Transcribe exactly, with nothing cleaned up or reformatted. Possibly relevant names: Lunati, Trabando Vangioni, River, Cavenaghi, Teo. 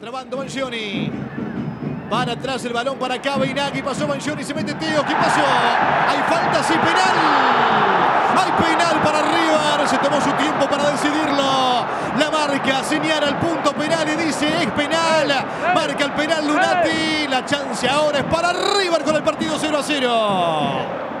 Trabando Vangioni. Van atrás el balón para Cavenaghi. Pasó Vangioni, se mete Teo. ¿Qué pasó? Hay falta, sí, penal. Hay penal para River. Se tomó su tiempo para decidirlo. La marca señala el punto penal y dice es penal. Marca el penal Lunati. La chance ahora es para River con el partido cero a cero.